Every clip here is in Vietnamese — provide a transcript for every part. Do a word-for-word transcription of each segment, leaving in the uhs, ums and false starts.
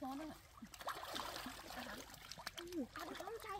con đó hả? Con không chạy.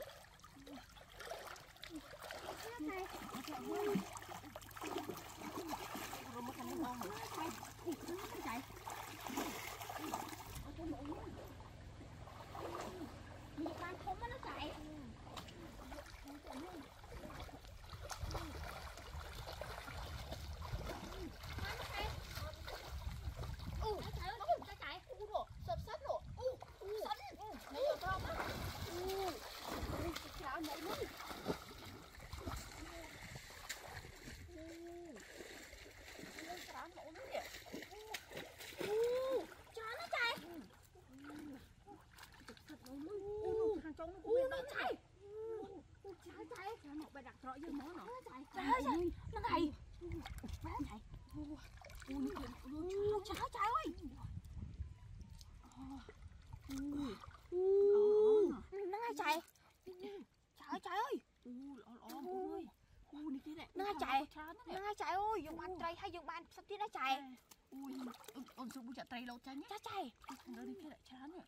Trai lâu trái nhé. Trái trái. Nó đi kia lại trái nhé.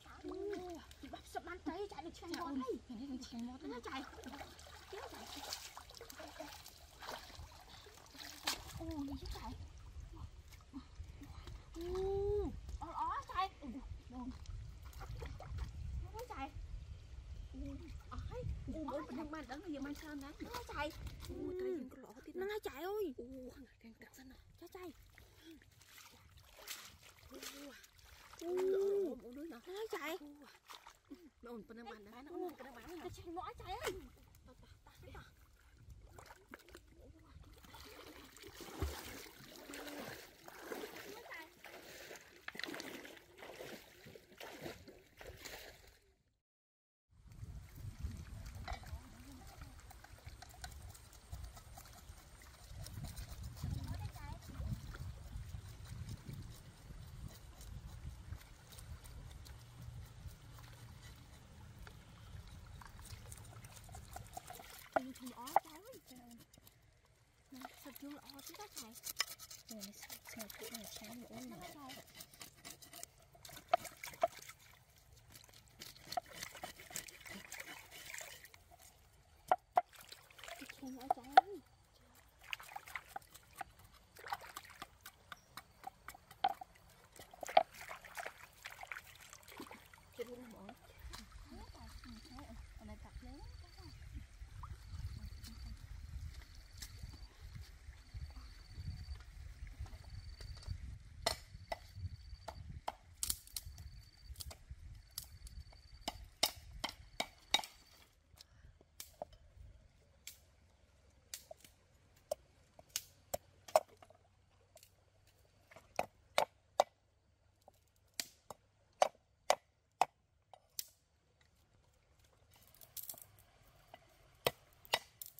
Trái. Thì bắt sập bán trái trái được trái ngon đấy. Thì nó trái ngon đấy. Nó trái. Trái trái. Ôi, nó trái. Ồ, ó trái. Đồn. Nó trái. Ó ấy. Ôi, mình đang mang đắng này giờ mang sao nắng. Nó trái. Ôi, trái nhìn con lỏ tí. Nó trái ơi. Ồ, hàng ngày càng càng xanh rồi. Trái trái. Ủa, ủa, ủa, ủa, đứa nào? Nó chạy. Nó ổn, con đang bán đấy. Nó ổn, con đang bán đấy. Nó chạy mõ chạy ấy. Chúng là o chứ các thầy. Rồi này sờ kỹ này sáng nữa mà.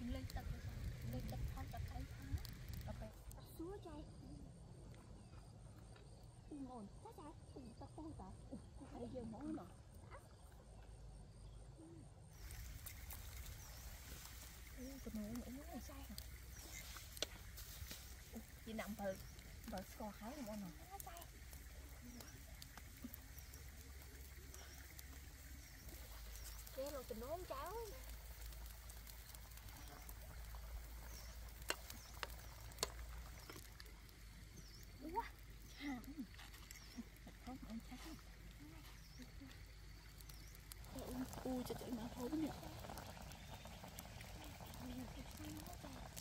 lên tập lên tập con tập thấy không tập súa chạy ngồi nó chạy tập con tập bây giờ mỗi mà còn nó nó nó chạy chỉ nằm bờ bờ sò hái một con nào cái là tình nón cháu quá không ăn cháu u cho tụi má thối nữa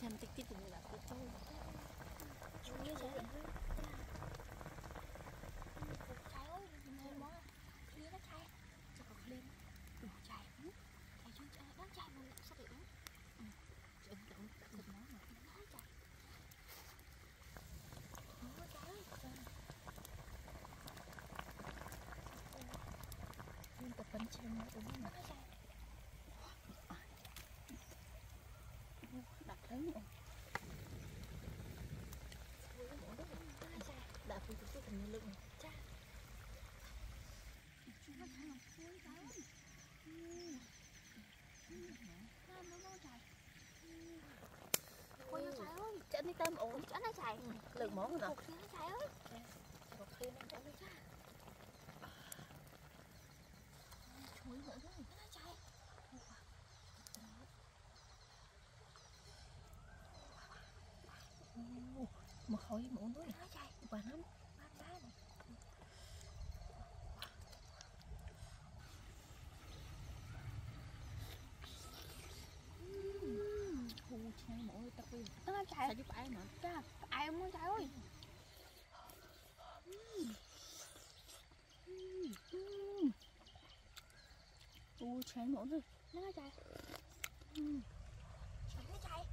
làm tích tích tình là của tôi Hãy subscribe cho kênh Ghiền Mì Gõ Để không bỏ lỡ những video hấp dẫn Look at that. Ôi trời ơi, chân đi tôm ổn, chân nó chạy. Lượng món rồi nè. Một khi nó chạy ơi. Một khi nó chạy ơi. Chúi nữa rồi, chân nó chạy. Một khối món nữa. Nó chạy. Quả lắm. Nó chạy chứ phải mà cha ai muốn chạy ơi u chạy mổ rồi nó chạy chạy nó chạy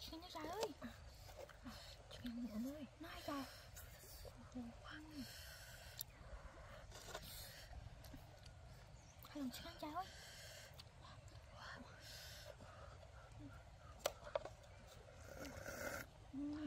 Chuyện nó trời ơi Chuyện mượn ơi Nói trời Khoan Hay làm chuyện nó trời ơi Hãy subscribe cho kênh Ghiền Mì Gõ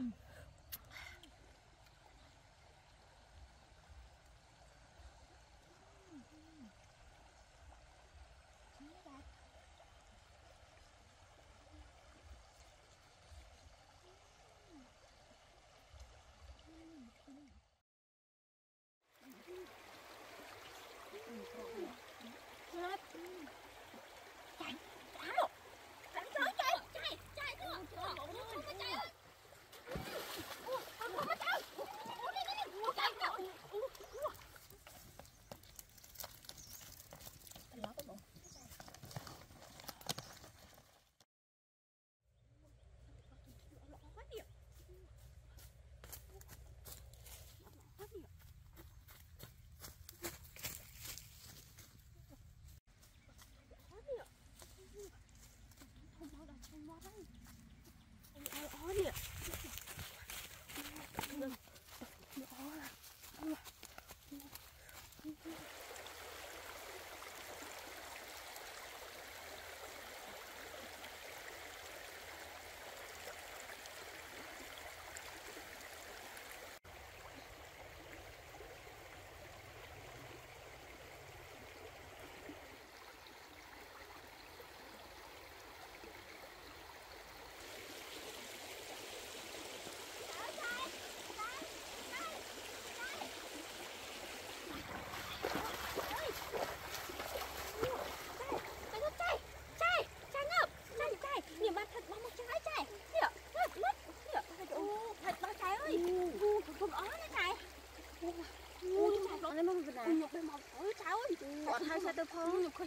Để không bỏ lỡ chọn đấy mong nào. Nhục đấy mong. Ôi cháu ơi. Bọn hai xe tôi phong. Nhục khơi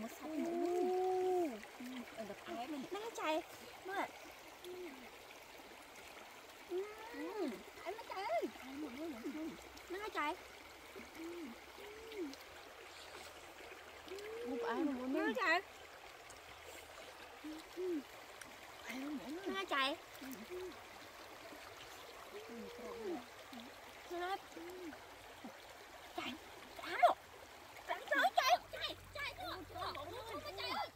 Một sạch nữa. Ở đập ái này. Nó chạy. Nó ạ. Em nó chạy ơi. Nó chạy. Một ai mà muốn nó chạy. Nó chạy. Nó chạy. Áo. Rắn rối chạy. Chạy. Chạy nữa. Không có chạy ơi.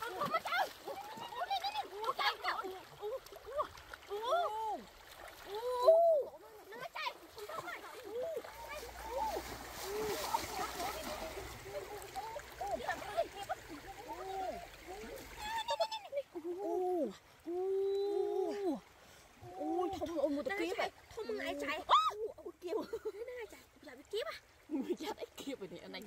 Không có chạy. Chạy chạy. Ooh! Ooh! Nó chạy. Không đâu mà. Ôi thông ôm một cái vậy. Thông lại chạy. Ôi kêu. Nó chạy. Chạy bị kiếp à? Người chết ấy kêu vậy anh anh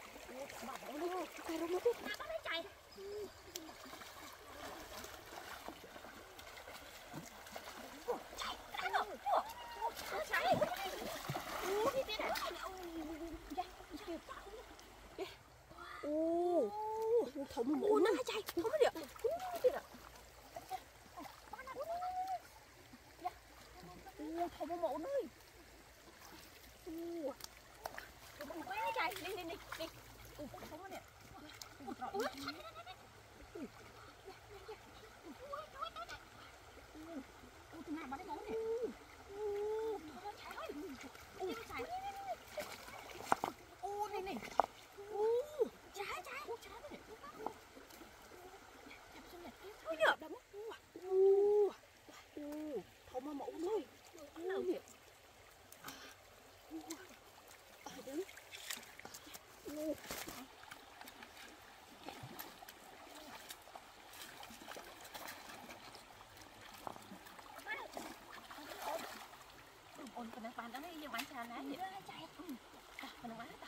bà bảo luôn ta rung nó tiếp ta có thấy chạy chạy đã rồi chạy ừ đi đi đã ừ thấm mũi nó chạy thấm nó được đi rồi. Ủa, thò vào mẫu nơi. Ủa, quá chạy, đi đi đi đi. Ủa, thò vào nè. Ủa, thò vào nè. Ủa, từ nào bắn cái mẫu nè. Ủa, thò vào chạy thôi. Ủa, chạy. Ủa, này này. Ủa, chạy chạy. Ủa, chạy vào nè. Chạy vào nè. Ủa, nhờ đấm. Ủa, ủa, ủa, thò vào mẫu nơi. Đâu nhỉ? Ở đứng. Ủa. Ôn con đang bàn đó nó bánh trà ná vậy đó chạy. À, mình quá ta.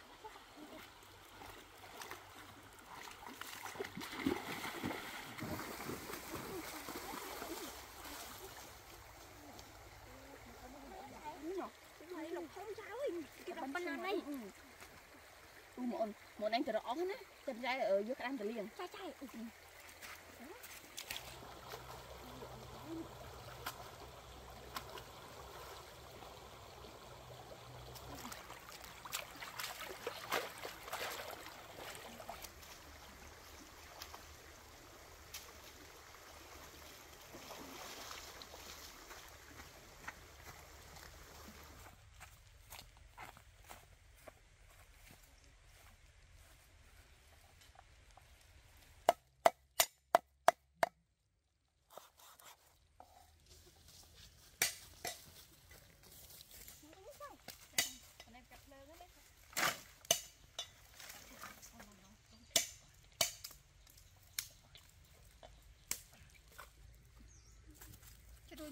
Một anh từ đó nữa, chặt ra ở dưới cái anh từ liền. Chạy chạy. Tôi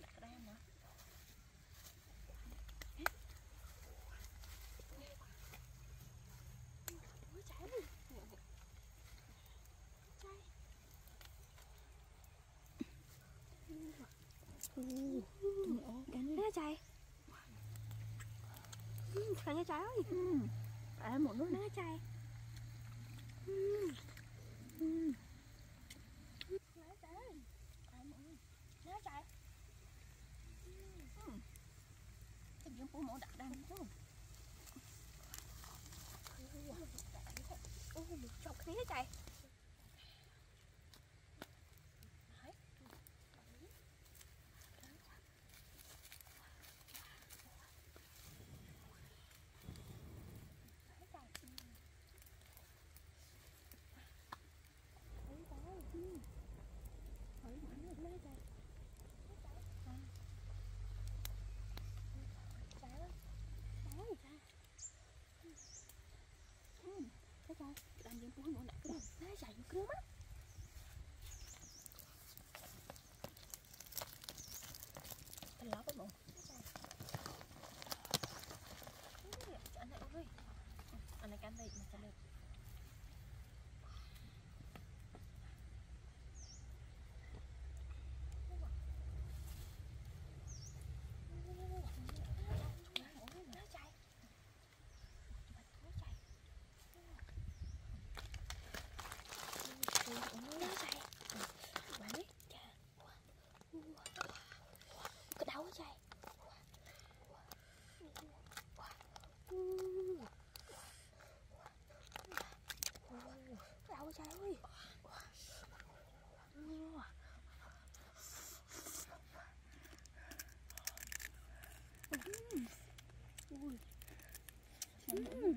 đặt cái đam nữa chạy nó chạy phải nghe trái ơi à một lúc nó chạy nó chạy ใจเว้ยให้ใจหันข้างใจใจtrời ơi. Trời ơi.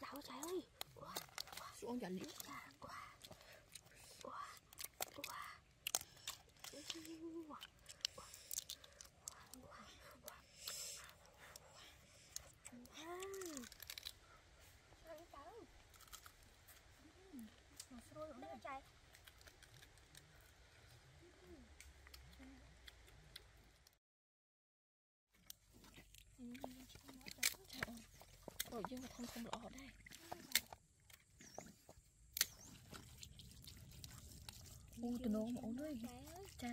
Trời trời ơi, xuống dần đi. Rồi chứ mà không không lỗ đây. Ui từ nôn ổn đấy cha.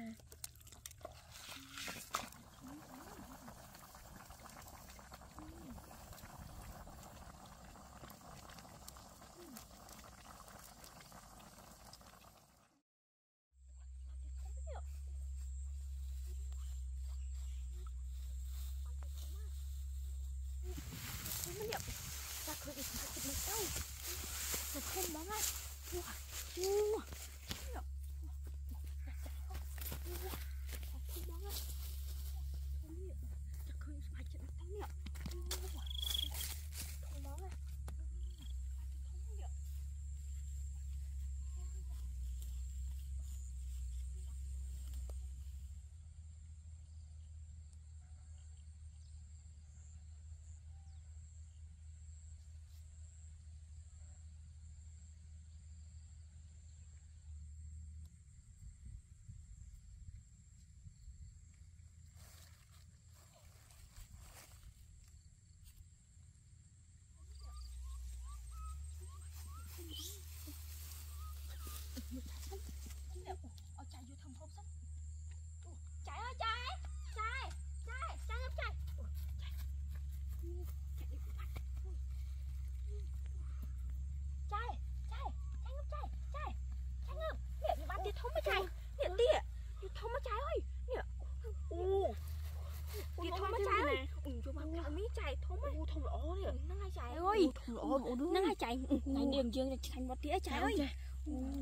Nó hai chạy này điểm dương thành một tía chạy ơi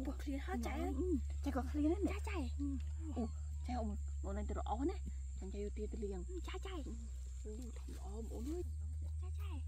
có clean hết chạy ơi chạy có clean hết chạy chạy chạy ôm một lần từ đó này chẳng chạy tía từ liền chạy chạy ôm ôm ơi chạy chạy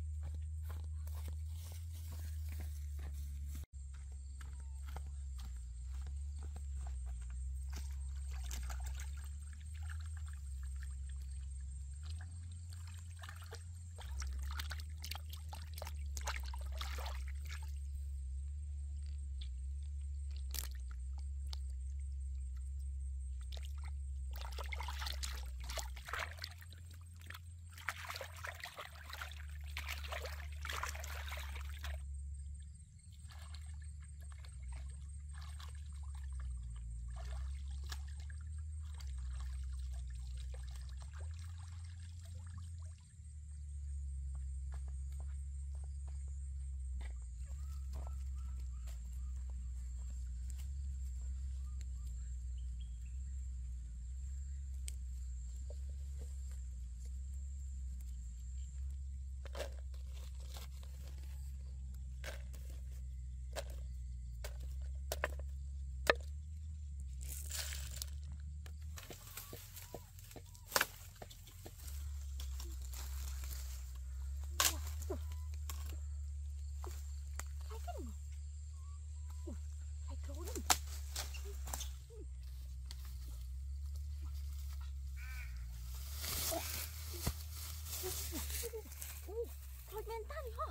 mentah nih, ha.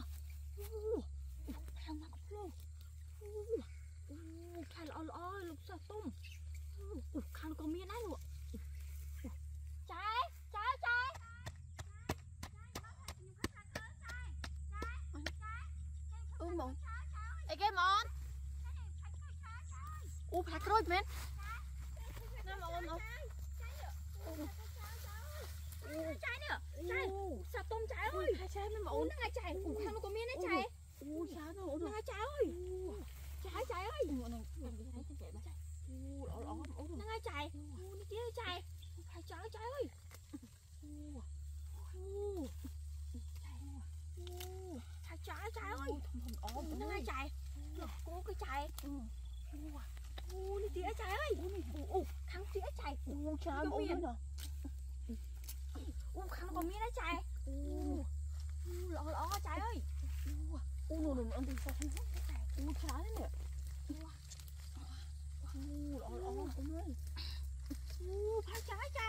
Uh, yang mak flow. Uh, uh, kan all-all lục sơ tung. Uh, kan có miếng đấy luôn. Trái, trái, trái. Ung mong. Ai cái món? U phá rồi men. Nam ôn ôn. Trái nữa, trái. Sao tôm trái ơi. Trái nó mà ôn nó trái. Ủa không có miếng đấy trái. U trái nó ôn. Nó trái ơi. Trái trái ơi. U ổ ổ ôn. Nó trái. U nó tía trái. Trái trái trái ơi. U. U. Trái trái trái ơi. Nó trái. Có cái trái. U. U nó tía trái ơi. U thằng tía trái. U trái nó ôn rồi. อู้หลอๆจ๋าเอ้ยอู้อู้หนูหนูอันที่ซะทั้งหมดจ๋าอู้จ๋าเนี่ยอู้พักจ๋าจ๋า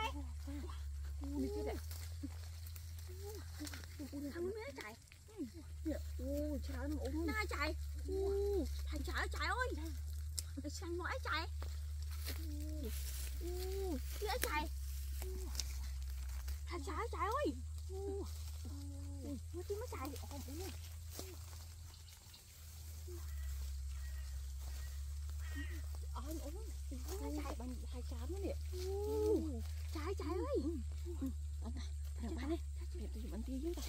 อู้พักจ๋าจ๋าเอ้ย Trái trái trái ơi. Nó tí mới trái. Ôm ôm. Nó trái bằng hai trái nữa nè. Trái trái ơi. Ông này, thằng ba này. Để tôi bắn tí với ta.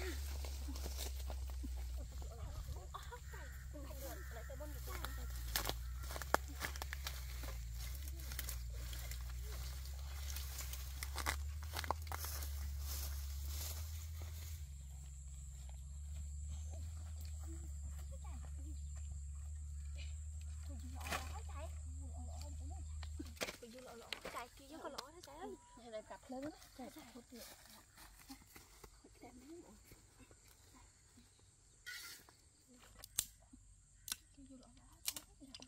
Lên đó, chạy chạy một chuyện. Chạy mấy bộ. Cái vô lỗ đó thấy hết rồi.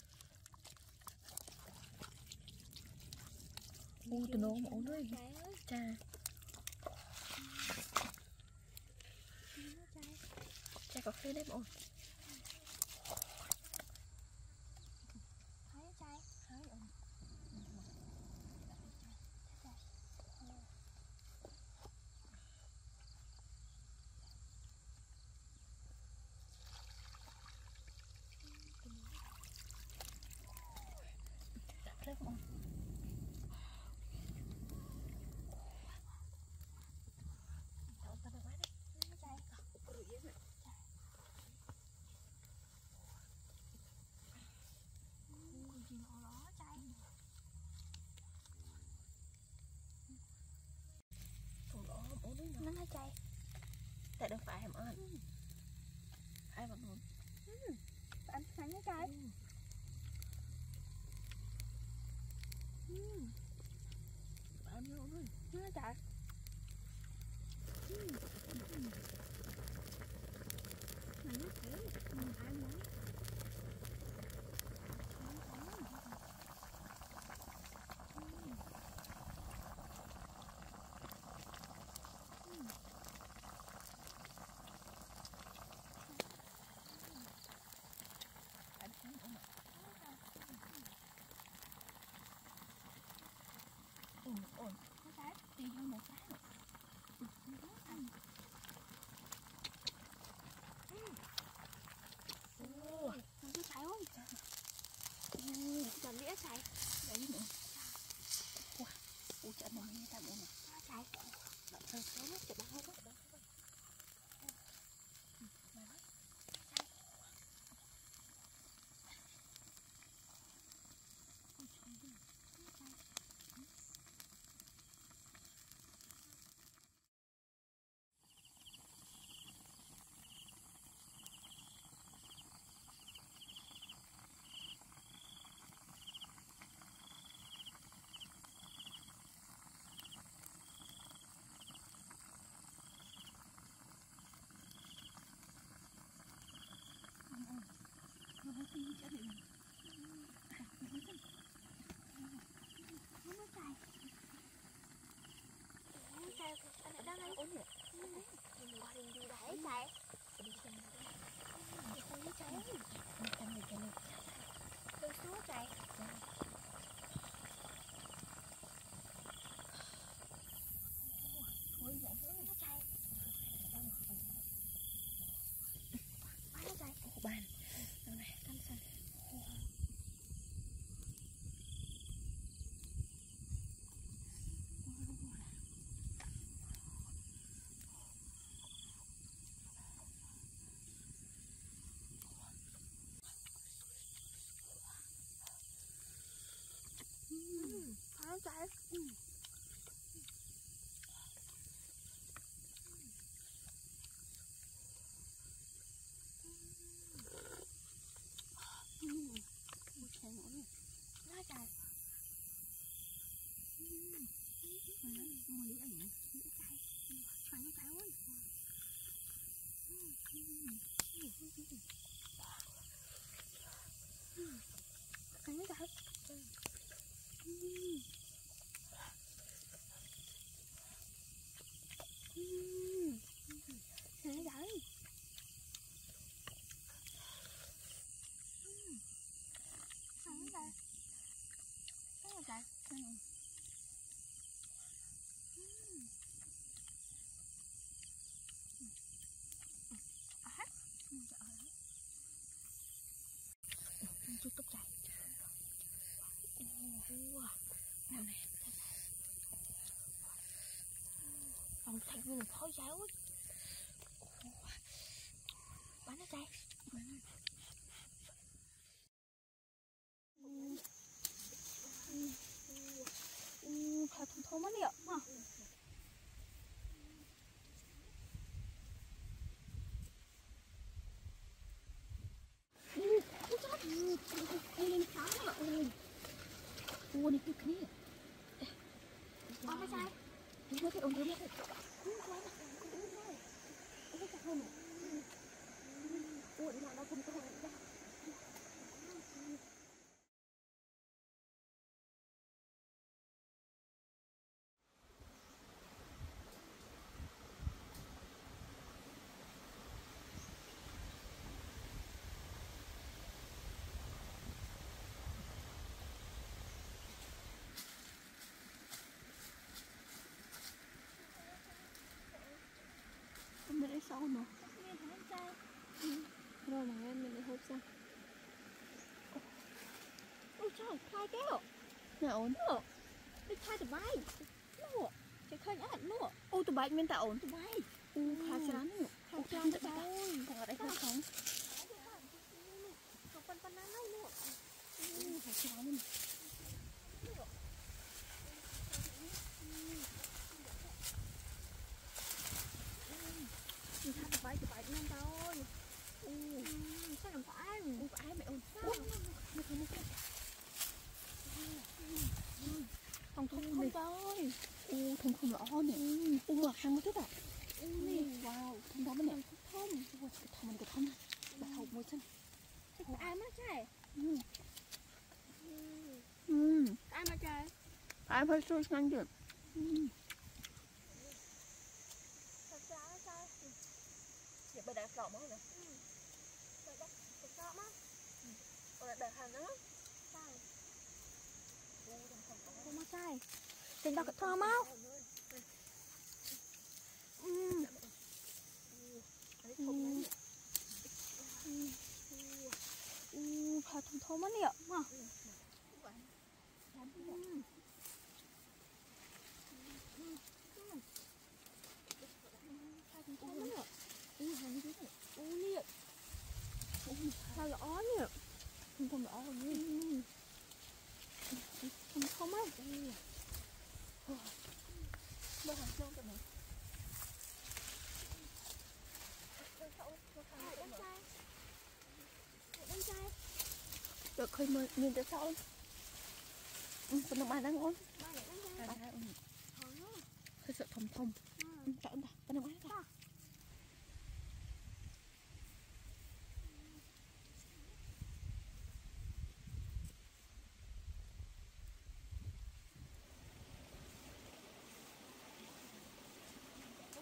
Ui tụi nôn ổn đấy. Chà. Chà có khơi đấy ổn. Thấy nó chạy. Thấy ổn. Nó ngay chạy. Tại đâu phải hẻm ơn. Ai bằng hồn. Bạn sáng ngay chạy. Bạn ngay hồn. Nó ngay chạy. Mà nó thấy. Mình ai muốn. Trái đấy nữa. Ủa, u chả nó như ta muốn nè. Trái. Nó hơi thế nó chả bao hết đó. lúa này. Ôi dậy xuống nó chạy. Ba nó chạy. Ban. Đâu này, canh xanh. Trái ừ. Một trái nữa này, lá trái, mùi ảnh, mùi trái, xoắn trái luôn. Cái này trái. Trái này. À, chút tóc trái. Wow, nào này. Ông thấy mình khó giáo ấy. Bán nó trái. 다 도톰하네요. 어. 음, 진짜 음, 이게 다가 음. 오늘 그 그래. 아, 맞아. 이거 그 오늘 그. 음, 좋아. 음, 좋아. 이거 다 하면. 음. 오늘 나 좀 더 해야 돼. Mình lấy sâu mà. Ừ. Rồi mà em mình lấy hộp sao? Ôi trời, khai kéo. Nào ổn nữa. Đi khai tụi bay. Nữa. Chạy khai nhá hẳn nữa. Ô tụi bay mình ta ổn tụi bay. Ô khai sẽ lắm nữa. Ô khai sẽ lắm nữa. Còn ở đây không sống. Còn phần phần năng nữa. Ô khai sẽ lắm nữa. Mình thay tụi bay tụi bay nhanh thôi. Ừ. Sao làm phải? Ủa phải mẹ ổn sao? Mày không có. Không thùng không thôi. Ô thùng không rõ nè. Ô ngọt hăng quá thế à. Ừ. Wow, thùng đó mới nè. Thùng. Ôi cái thùng mình cái thùng này. Bà hộp mùi xanh. Cái ai mà trời. Ừ. Ừ. Ai mà trời. Ai phải xôi xanh chứ. Ừ. Để bà đã sọ mất rồi. Ừ. Để bà sọ mất. Ừ. Ủa là đợi hành đó. Sai. Không có sai. Tình tao cực thơm không? Ừ. Ừ. Ừ. Ừ. Phải thơm thơm mất liệu. Ừ. Ừ. Sao rõ nhỉ? Không còn rõ rồi nhỉ? Không không ấy. Đâu còn trông tụi này. Được khơi mời nhìn tới sau. Còn đồng ai đang ngôn. Khơi sợ thầm thầm. Chạy ơn ta, còn đồng ai ta.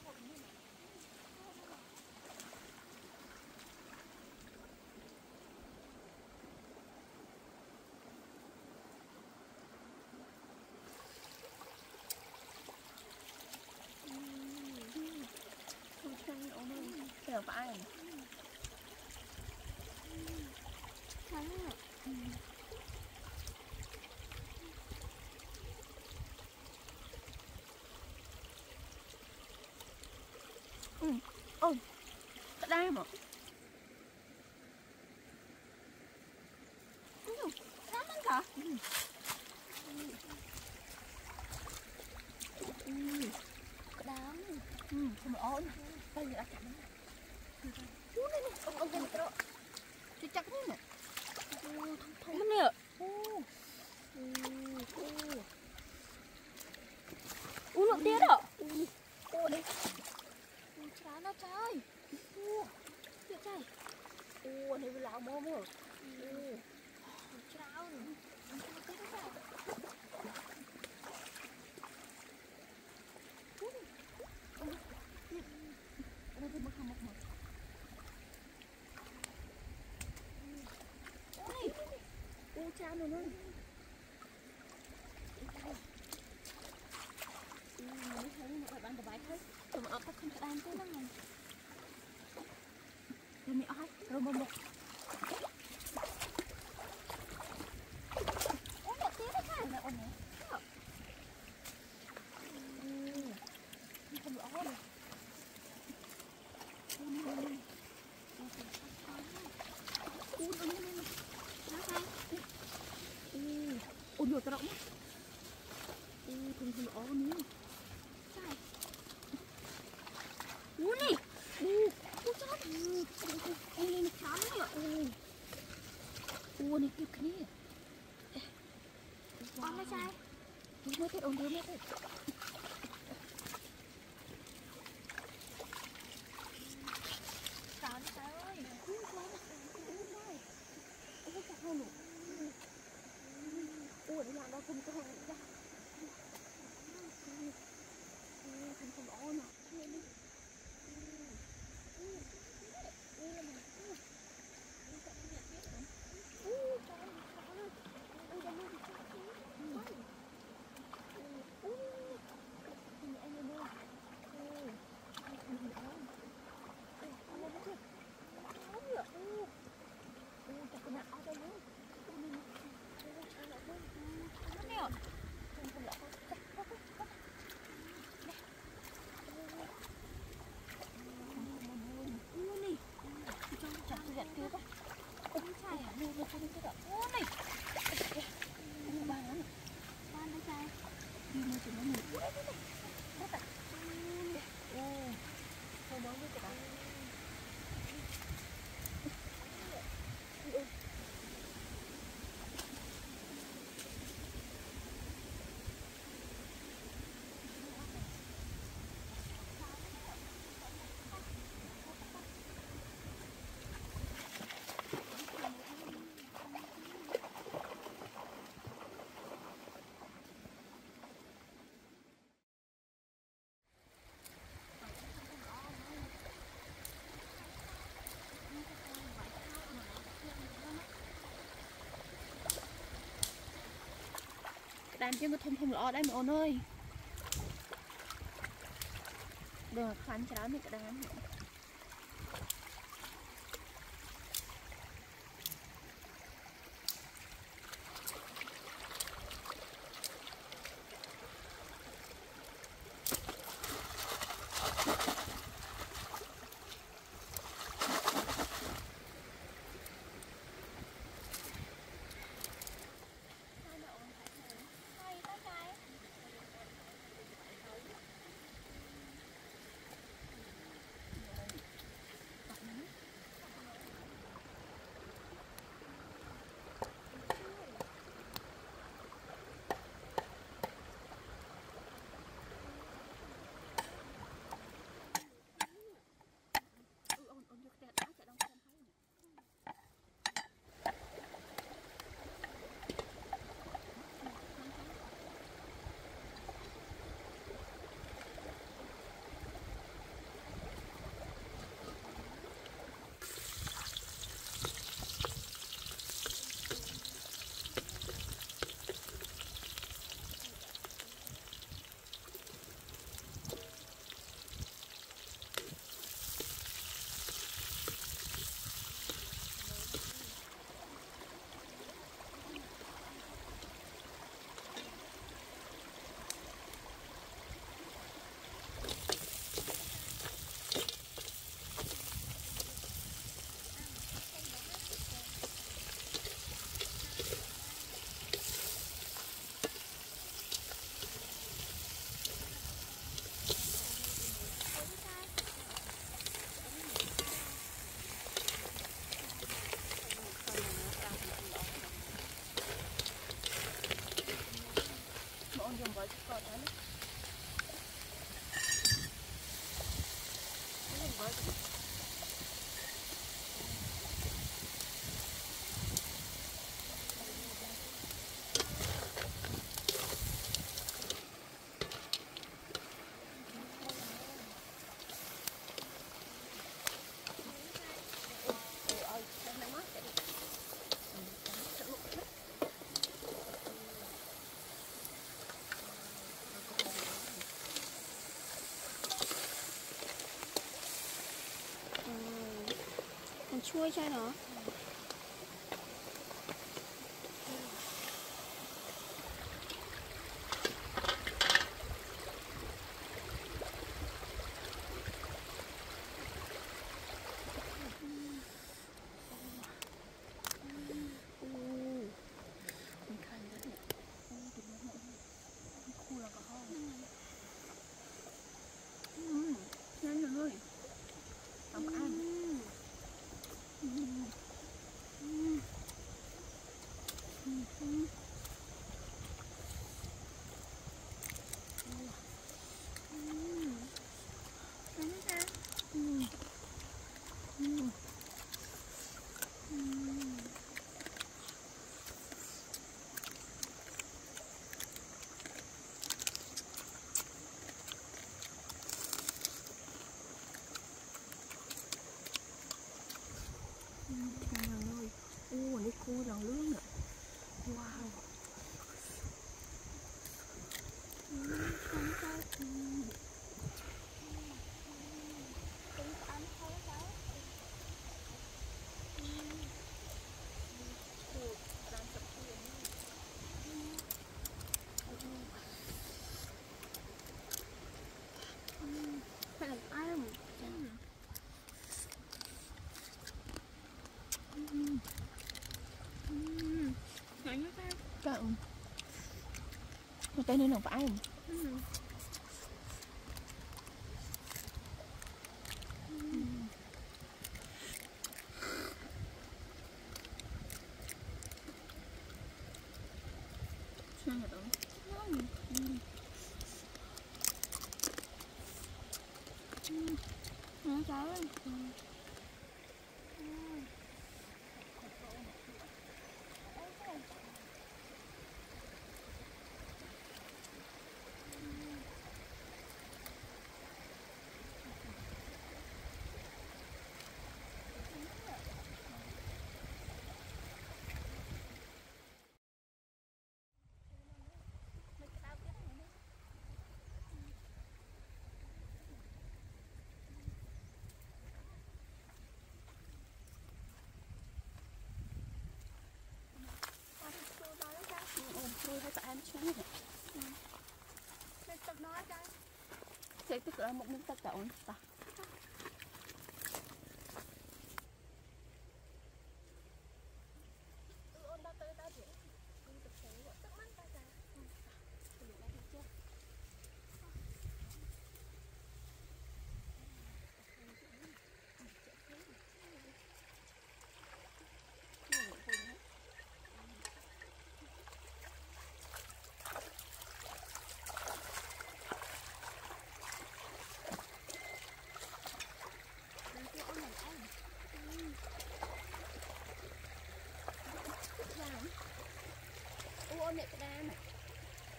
Hãy subscribe cho kênh Ghiền Mì Gõ để không bỏ lỡ giờ phải ai ừ ừ đây mà lắm ăn cả đám ổn bây giờ đã chậm chú đây này ông ông cái đó chú chắc nè thông nè u lộn đĩa đó u đấy chán nó trời u chết trời u này bị lão mồm rồi u cháo chào luôn luôn. Bạn có bài hết. Tụi mình ở các con đang tới lắm. Tụi mình ở hết, rồi một một. Ủa một tí nó sao lại ổn nhỉ? Không được ổn. Ủa nó sao? Ôi dồi tao động á. Ôi không không ó con nữa. Sai. Ui này. Ui. Ui chót. Ui. Ui này chán nữa. Ui. Ui này kịp cái này. Ôi nó sai. Ui mới thấy ổn đứa mẹ. Chán trời ơi. Ui quá. Ui chặt hơn rồi. Ủa đi làm đâu không có hàng ra. Không không bỏ nào. Đàn chứ có thông thông lõ đây mà ôn ơi. Được khoan cháo mình cả đàn. Hãy subscribe cho kênh Ghiền Mì Gõ để không bỏ lỡ ช่วยใช่เนาะUi, lòng lươn nữa. Wow. Phải làm ai không? Cậu một tay nữa nó phải không? Ừ. Ừ. Sao nhỉ? Ừ. Ừ. Nó cháu lên. Ừ. Sẽ tức là một miếng tất cả ổn ta. Ôi mẹ ra mà.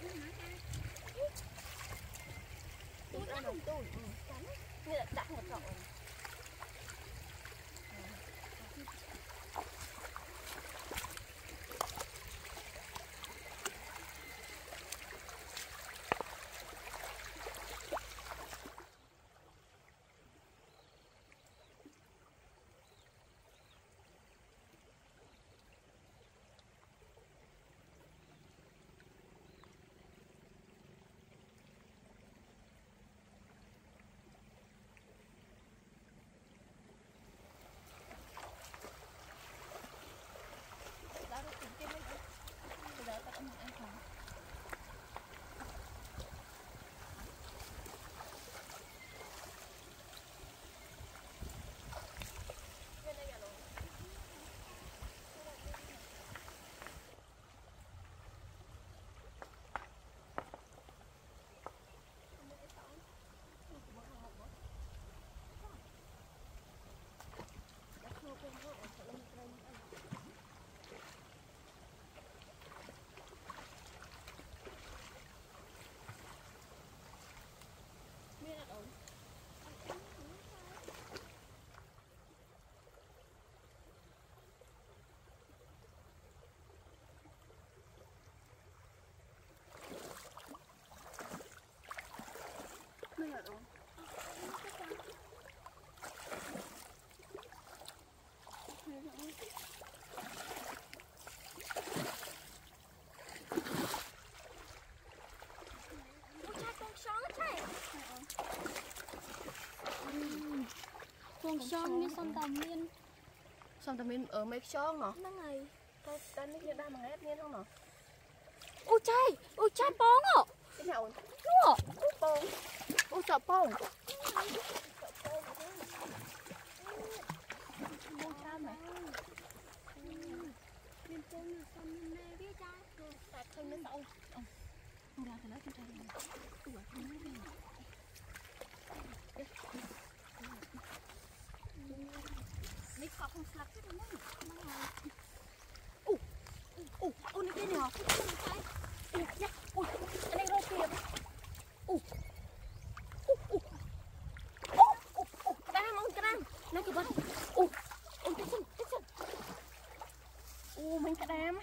Ôi má ra. Tôi đã không tồn. Ừ, cắn. Như là đặt một cậu. Hãy subscribe cho kênh Ghiền Mì Gõ để không bỏ lỡ xong xong xong tầm miên xong tầm miên ở mấy chong nó nó ngày cái cái miếng kia ba mà ép miên không nó ô chay ô chay bóng hả cái nào đúng hả bóng ô chợ bóng bông cha mày miên bông là xong này biết cha tại không nên đâu không ra thì nó không ra được không sạc cái này ủ ủ ủ này cái này hả ủ dạ ủ anh em đâu kìa ủ ủ ủ ủ ủ đang mong cái đang nó cứ bật ủ ủ cái chân cái chân ủ mình cái đám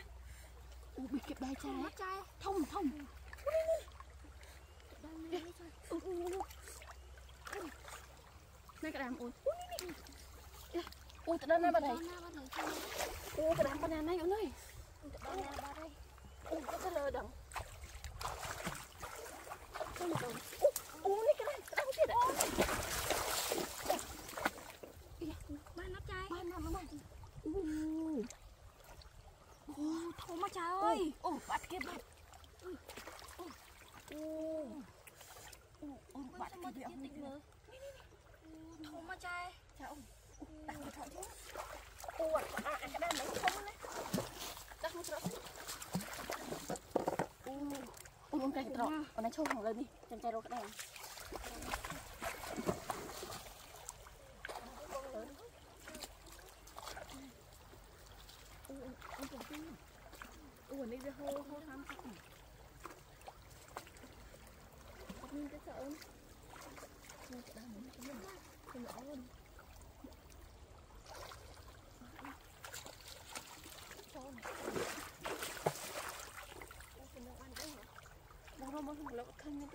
ủ bị kẹp bài trái thông thông ủ ủ này cái đám ủ ui, tụi đơn này bà này. Ui, tụi đám bà này này, ổn ơi. Ui, tụi lờ đồng. Ui, ui, cái này, tụi đám thiệt ạ. Ba nắp chai. Ba nắp nó bà. Ui, thôi mà chai ơi. Ui, bắt kia bắt. Ui, ui, ui, bắt kia bị ổng kia. Thôi mà chai. Chai ổng. Đặt một thỏi chứ. Ủa, à, à, cái đàn này không luôn đấy. Đặt một thỏi. Ủa, ủa, con cái thỏi. Con này trâu thẳng lên đi. Chăm chai đâu cái đàn. Ủa, này ra hô hô tham khảo. Mình cái sợ ơn. Mình cái đàn này không được. Không được ơn. Hãy subscribe cho kênh Ghiền Mì Gõ để không bỏ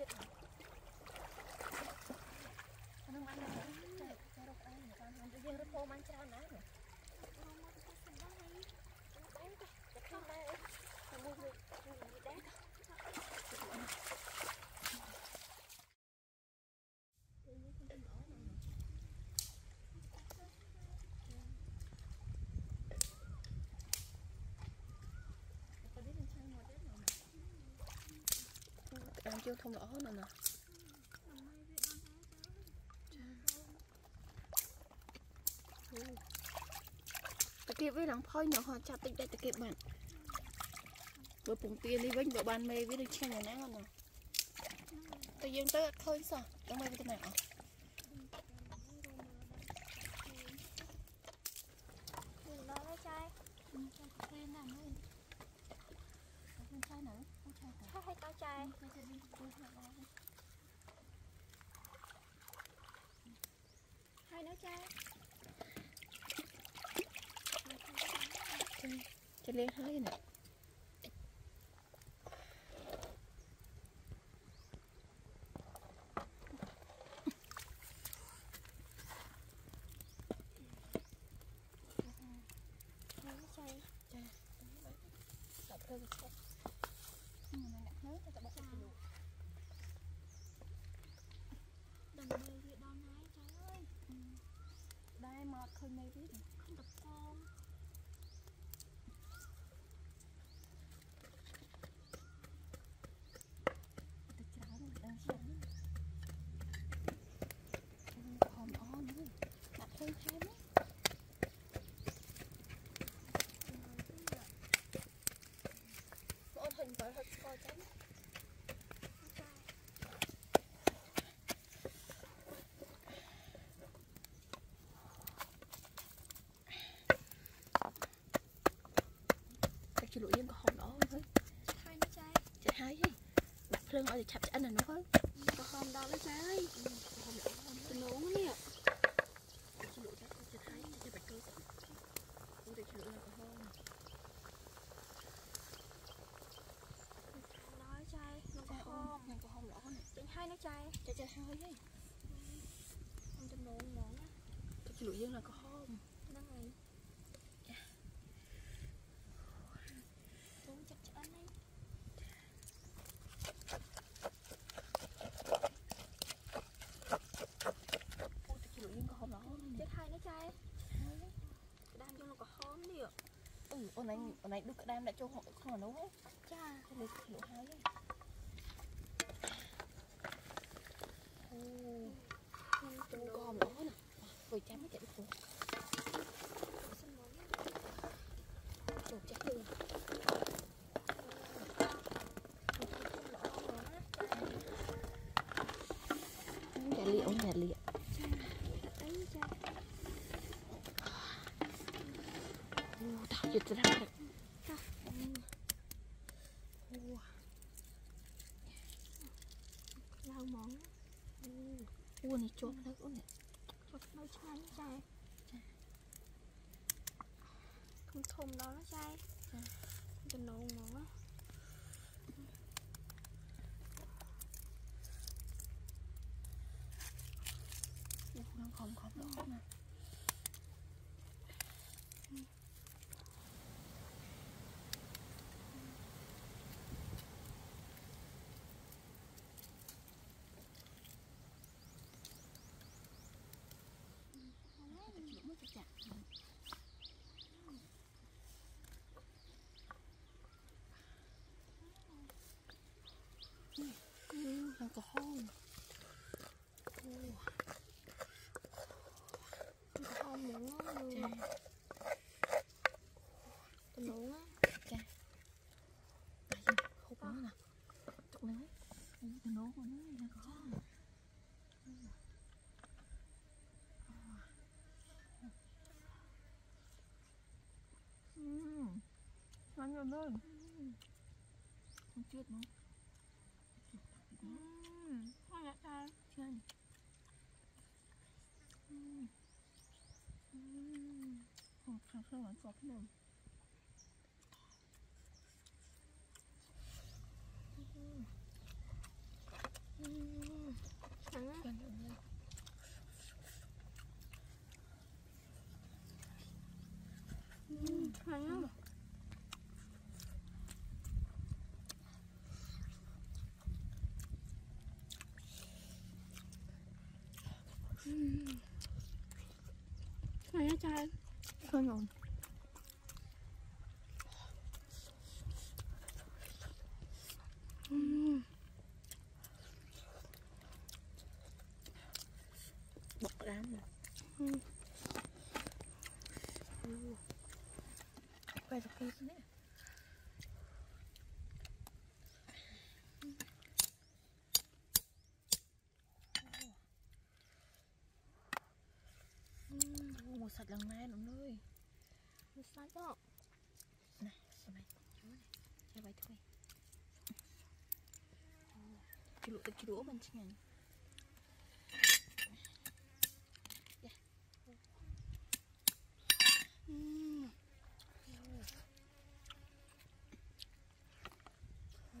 chưa không rõ nữa nè. Tại kia với làng phơi nhỏ họ chặt tịnh đây tại kia bạn. Bữa cùng tiền đi với bữa ban mê với được chơi nhà nắng hơn nè. Tự nhiên tới thôi sao? Đang mê với thế nào? Hãy subscribe cho kênh Ghiền Mì Gõ để không bỏ lỡ những video hấp dẫn. Chị lụi em có hồn đó không? Hai nó cháy. Chị hai chứ. Đặt phương ở thì chạp chả này nó không? Có hồn đó nó cháy. Tôi nấu nó nè. Chị lụi chắc chị hai cho bạch cơ sẵn. Ủa thì chị lụi em có hồn. Nó cháy. Nó có hồn. Nó có hồn đó nè. Chị hai nó cháy. Chị cháy hai chứ. Không cho nấu nó nè. Chị lụi em là có hồn. Nó này. Hãy subscribe cho kênh Ghiền Mì Gõ để không bỏ lỡ những video hấp dẫn. Ôn anh, ôn anh đúc đam đã cho họ không nấu hết. Cha, lấy lỗ hai đi. Trứng con nữa nè, vừa chấm cái gì cũng chắc luôn. Chả liệu, chả liệu. Hãy subscribe cho kênh Ghiền Mì Gõ để không bỏ lỡ những video hấp dẫn. Không có đâu mà. Nó có hôn. Nó có hôn nữa luôn. Tôi nướng á. Chà. Khúc nữa nè. Chụp lấy. Tôi nướng rồi nó ra có hôn. Ngon rồi luôn. Không chết nữa. Ngon lắm ta. Chưa nhỉ? Không, không, không ăn cọp nữa. Thắng á. Thắng á. Này á trai, thôi ngon. Bột đám nè. Quay được cái gì nữa. Mua sạch lần này nó nuôi. Mua sạch đó. Này, con này. Cho vậy thôi. Cái lũ cái lũ bên trên này. Dạ. Ừm.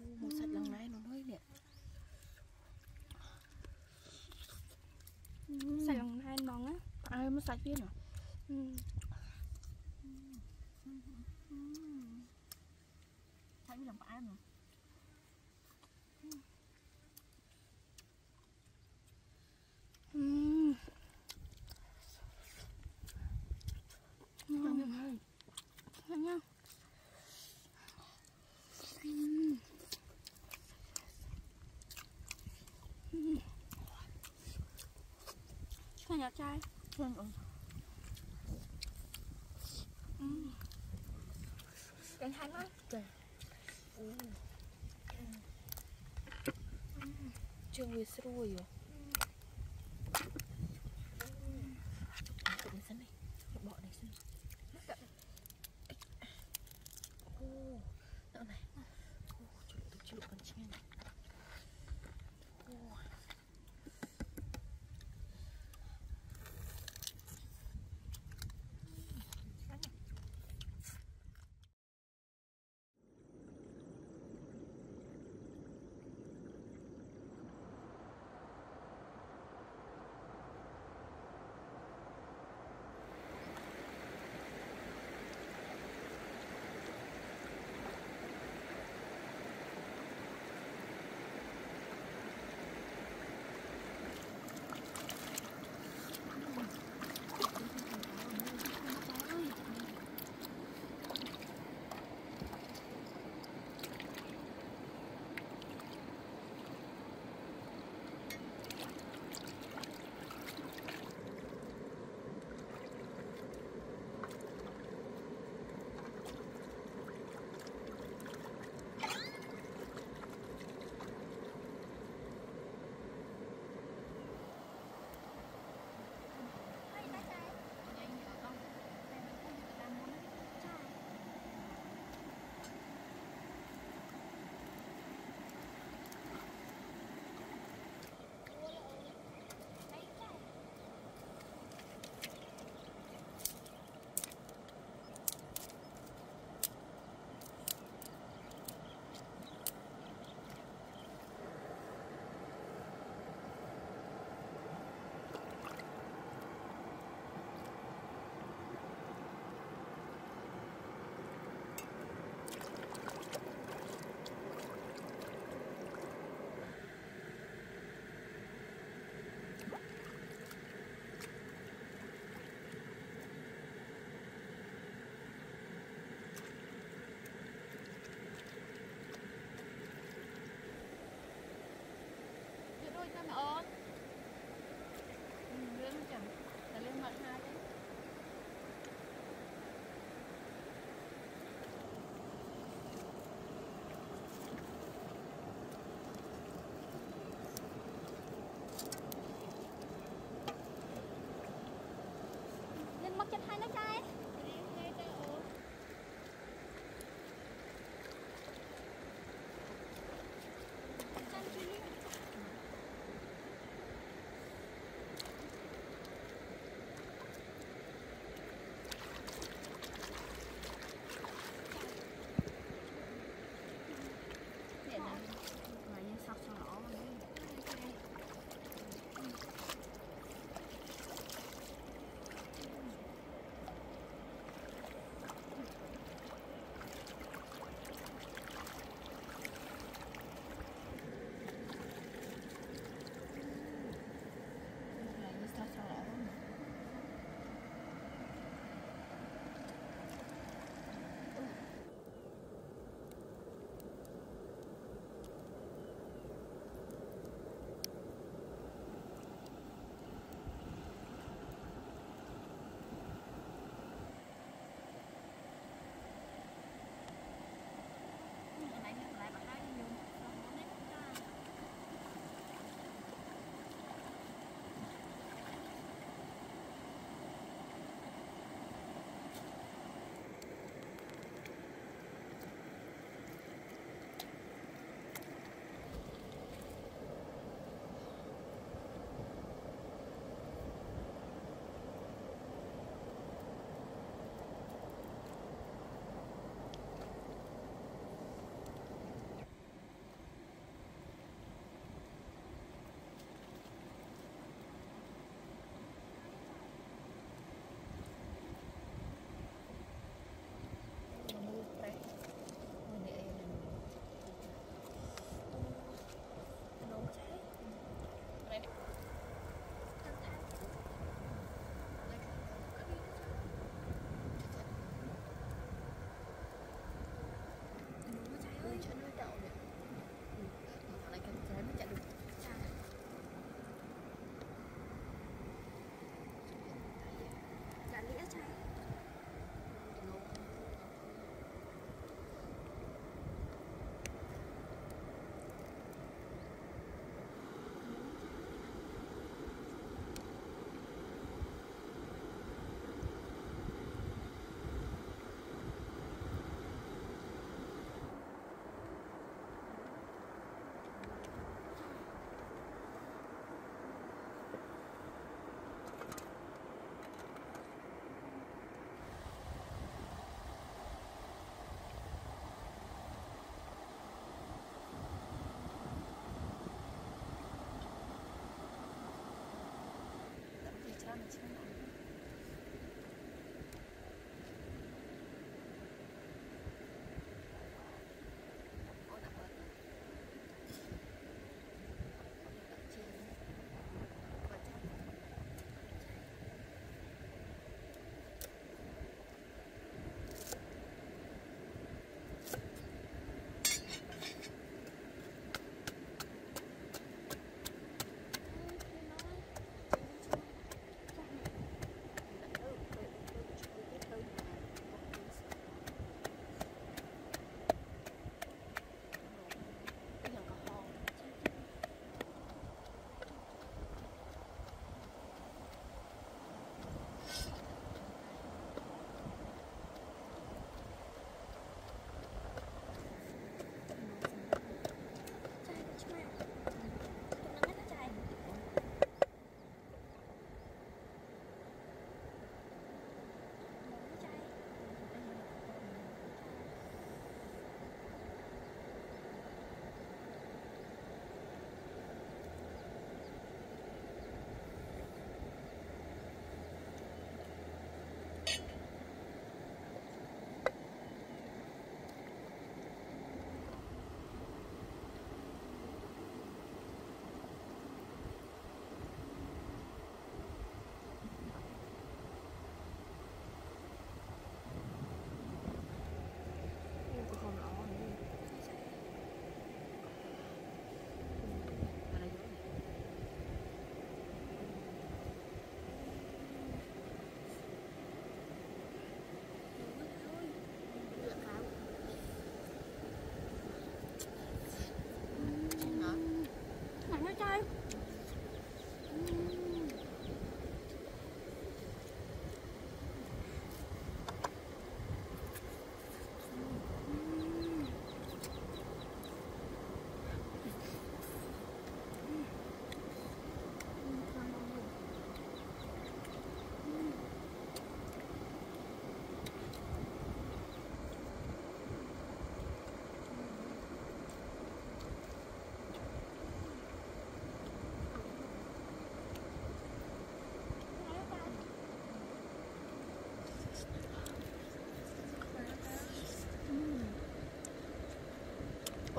Mua sạch lần này nó nuôi nè. Sạch lần này ngon á. Ai mới sạch biết nè. Sạch mới làm bà ăn nè. Ngon em ơi. Sạch nha. Sạch nhỏ trai. Hãy subscribe cho kênh Ghiền Mì Gõ để không bỏ lỡ những video hấp dẫn. Hãy subscribe cho kênh Ghiền Mì Gõ để không bỏ lỡ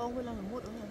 con Huy Lan mình mua được không?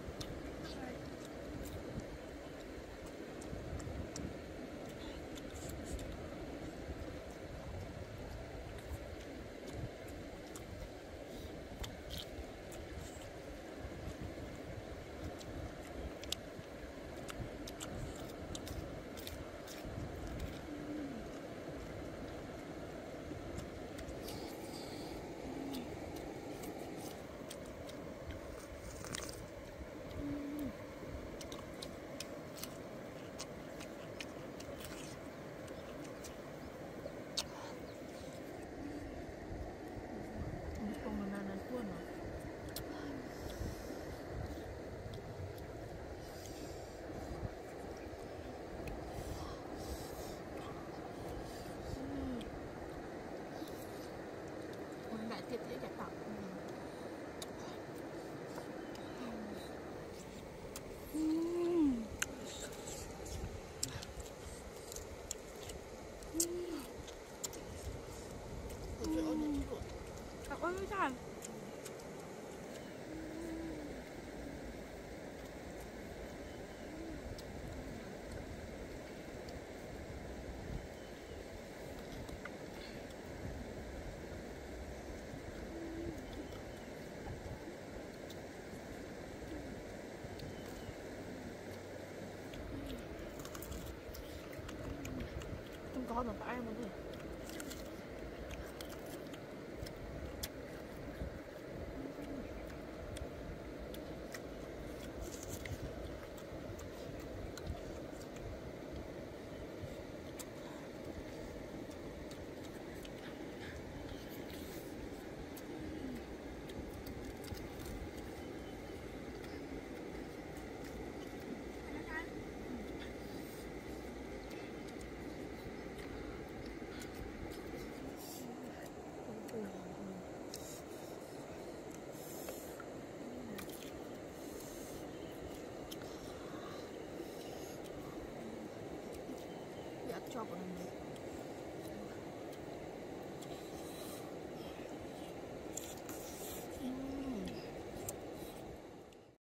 Để chặt tóc. Thật ơi trời. Có được ai mà thôi. Trouble in it.